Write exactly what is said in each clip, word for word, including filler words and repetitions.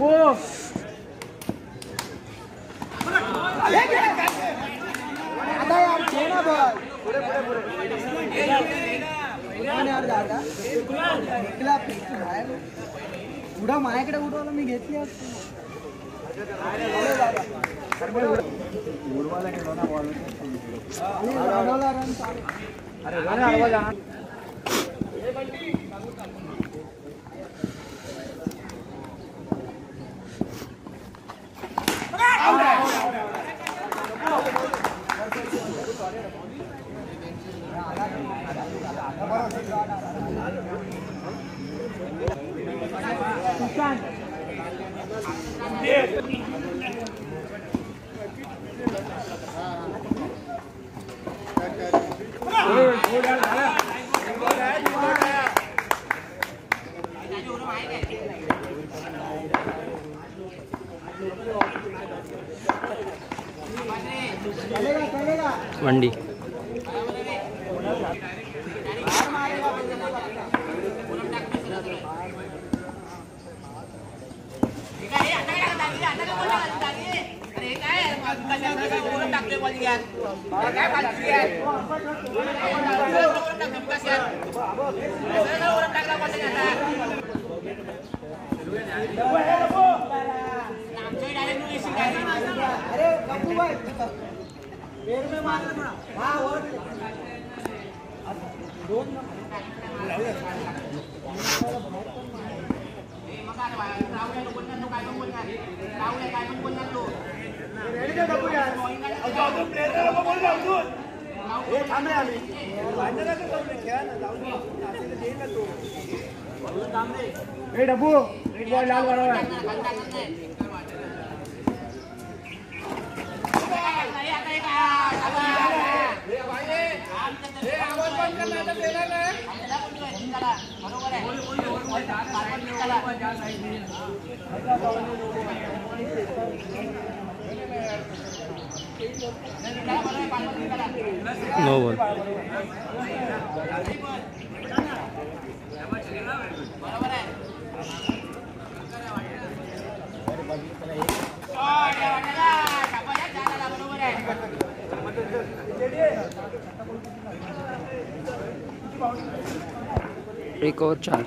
उड़ा माझ्याकडे उडवलं मी घेतली Vandi एक और चार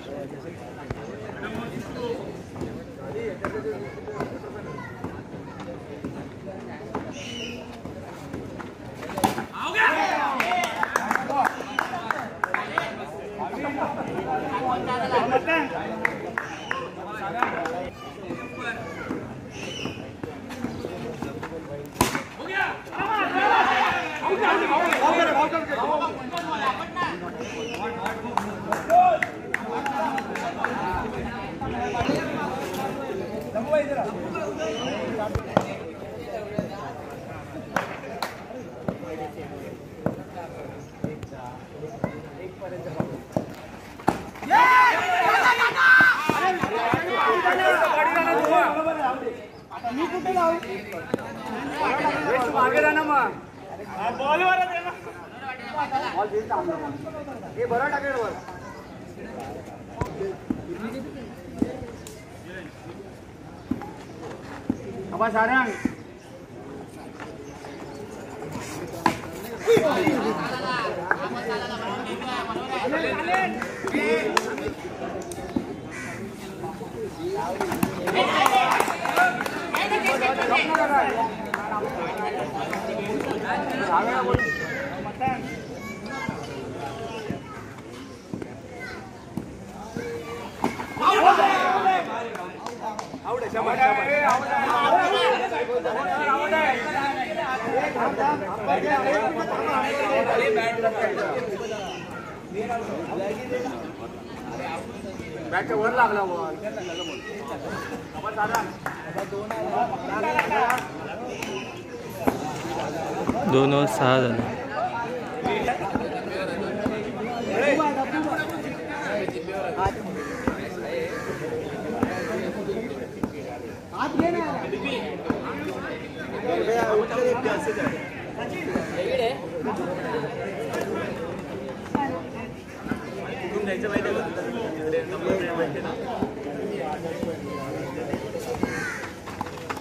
दोनों साथ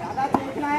दादा चुटना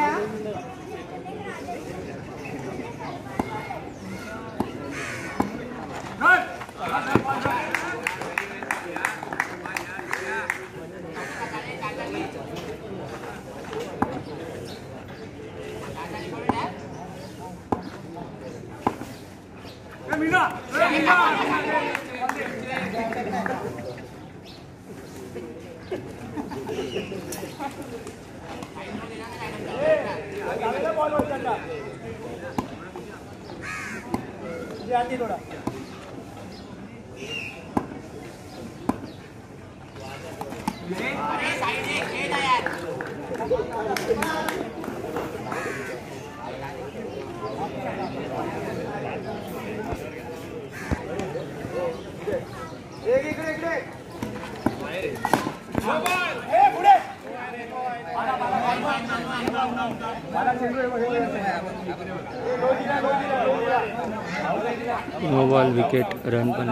नो बॉल विकेट रन पर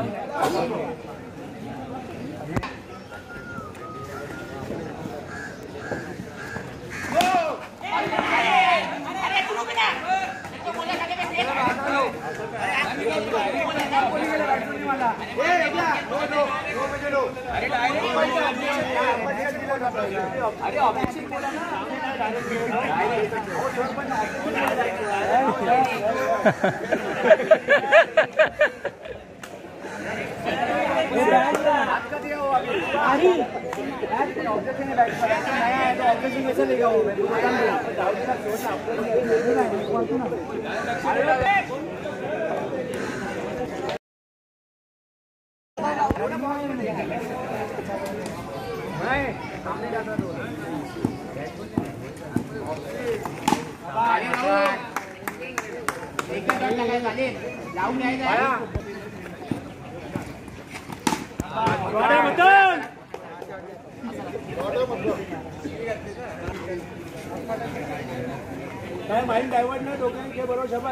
एक और सहा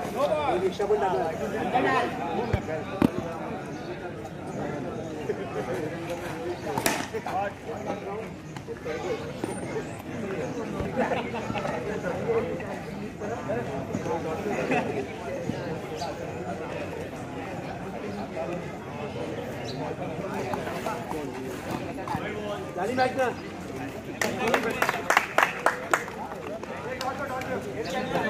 मैच ना